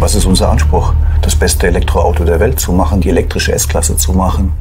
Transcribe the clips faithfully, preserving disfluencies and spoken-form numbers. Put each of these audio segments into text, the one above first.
Was ist unser Anspruch? Das beste Elektroauto der Welt zu machen, die elektrische S-Klasse zu machen.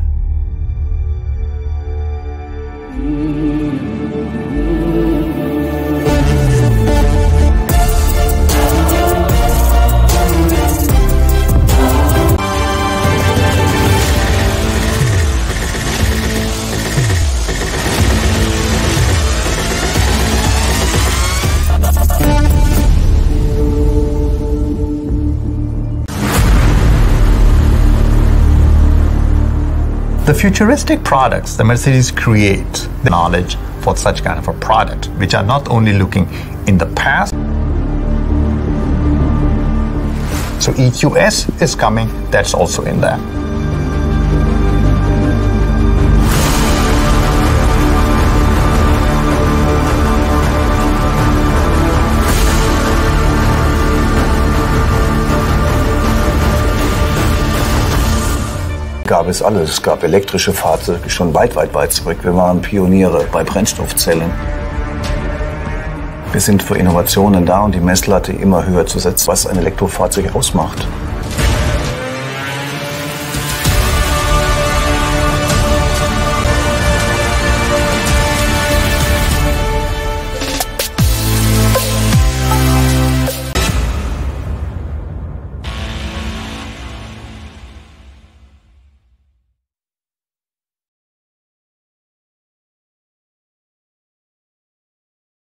The futuristic products the Mercedes create the knowledge for such kind of a product, which are not only looking in the past. So E Q S is coming, that's also in there. Gab es alles. Es gab elektrische Fahrzeuge schon weit, weit, weit zurück. Wir waren Pioniere bei Brennstoffzellen. Wir sind für Innovationen da und die Messlatte immer höher zu setzen, was ein Elektrofahrzeug ausmacht.